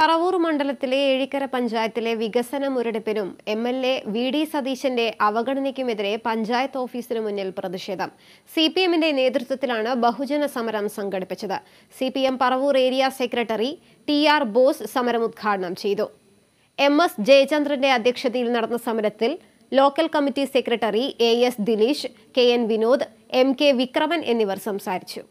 പറവൂർ മണ്ഡലത്തിലെ ഏഴിക്കര പഞ്ചായത്തിലെ വികസന മുരടിപ്പിനും എംഎൽഎ വി ഡി സതീശന്റെ അവഗണനയ്ക്കുമെതിരെ പഞ്ചായത്ത് ഓഫീസിന് മുന്നിൽ പ്രതിഷേധം. സിപിഎമ്മിന്റെ നേതൃത്വത്തിലാണ് ബഹുജന സമരം സംഘടിപ്പിച്ചത്. CPM Paravur area secretary T R. Bose സമരം ഉദ്ഘാടനം ചെയ്തു. എം.എസ്. ജയചന്ദ്രന്റെ അധ്യക്ഷതയിൽ നടന്ന സമരത്തിൽ local committee secretary A S. Dileesh, K N. Vinod, M K. Vikraman എന്നിവർ സംസാരിച്ചു.